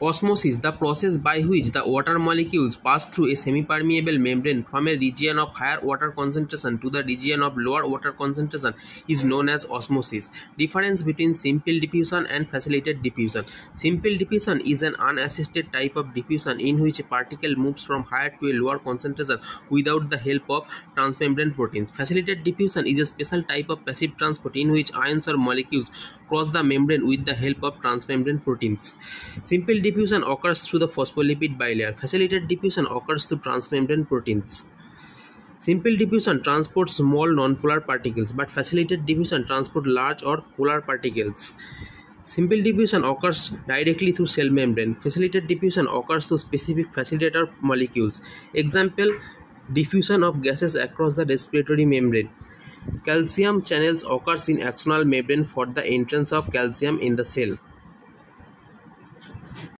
Osmosis, the process by which the water molecules pass through a semi-permeable membrane from a region of higher water concentration to the region of lower water concentration, is known as osmosis. Difference between simple diffusion and facilitated diffusion. Simple diffusion is an unassisted type of diffusion in which a particle moves from higher to a lower concentration without the help of transmembrane proteins. Facilitated diffusion is a special type of passive transport in which ions or molecules cross the membrane with the help of transmembrane proteins. Simple diffusion occurs through the phospholipid bilayer. Facilitated diffusion occurs through transmembrane proteins. Simple diffusion transports small nonpolar particles, but facilitated diffusion transports large or polar particles. Simple diffusion occurs directly through cell membrane. Facilitated diffusion occurs through specific facilitator molecules. Example, diffusion of gases across the respiratory membrane. Calcium channels occurs in axonal membrane for the entrance of calcium in the cell.